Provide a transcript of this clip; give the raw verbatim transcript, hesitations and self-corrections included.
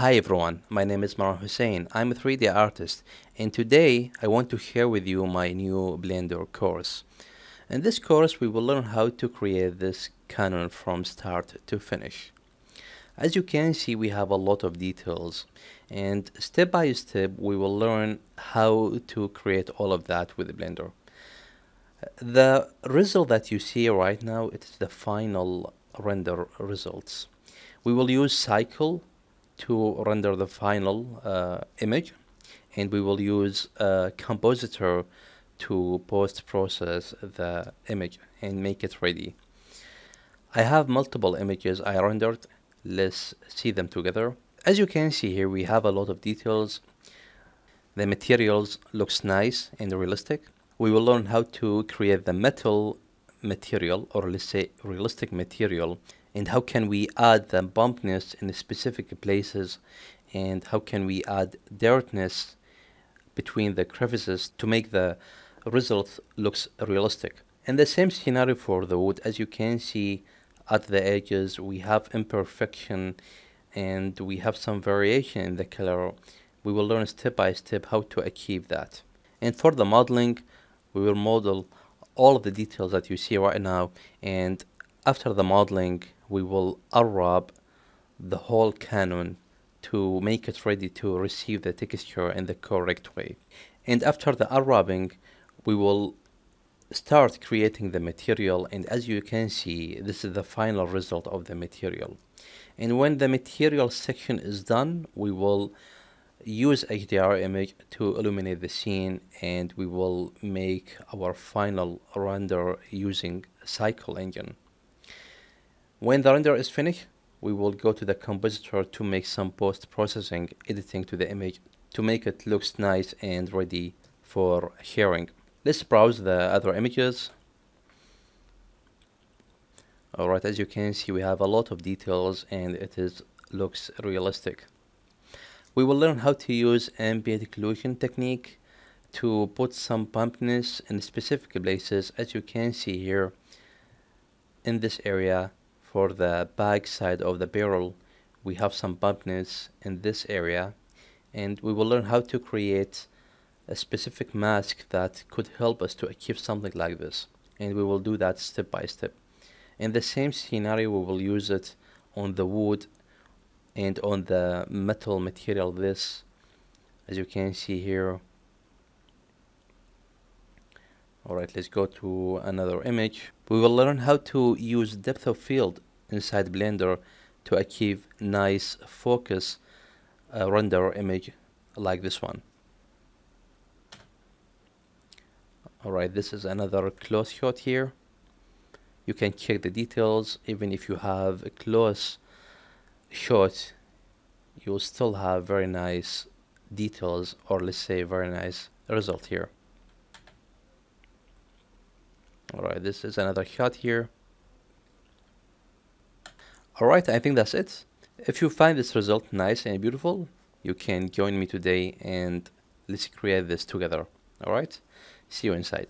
Hi everyone, my name is Marwan Hussein. I'm a three D artist and today I want to share with you my new Blender course. In this course we will learn how to create this Canon from start to finish. As you can see, we have a lot of details and step by step we will learn how to create all of that with Blender. The result that you see right now, it's the final render results. We will use Cycle to render the final uh, image, and we will use a compositor to post-process the image and make it ready. I have multiple images I rendered. Let's see them together. As you can see here, we have a lot of details. The materials looks nice and realistic. We will learn how to create the metal material, or let's say realistic material, and how can we add the bumpiness in specific places, and how can we add dirtiness between the crevices to make the result looks realistic. And the same scenario for the wood. As you can see at the edges, we have imperfection and we have some variation in the color. We will learn step by step how to achieve that. And for the modeling, we will model all of the details that you see right now, and after the modeling we will unwrap the whole Canon to make it ready to receive the texture in the correct way. And after the unwrapping, we will start creating the material, and as you can see, this is the final result of the material. And when the material section is done, we will use H D R image to illuminate the scene, and we will make our final render using Cycle engine. When the render is finished, we will go to the compositor to make some post-processing, editing to the image to make it looks nice and ready for sharing. Let's browse the other images. Alright, as you can see, we have a lot of details and it is looks realistic. We will learn how to use ambient occlusion technique to put some bumpiness in specific places. As you can see here, in this area, for the back side of the barrel, we have some bumpiness in this area, and we will learn how to create a specific mask that could help us to achieve something like this, and we will do that step by step. In the same scenario, we will use it on the wood and on the metal material. This, as you can see here. Alright, let's go to another image. We will learn how to use depth of field inside Blender to achieve nice focus uh, render image like this one. Alright, this is another close shot here. You can check the details. Even if you have a close shot, you'll still have very nice details, or let's say very nice result here. Alright, this is another shot here. Alright, I think that's it. If you find this result nice and beautiful, you can join me today and let's create this together. Alright, see you inside.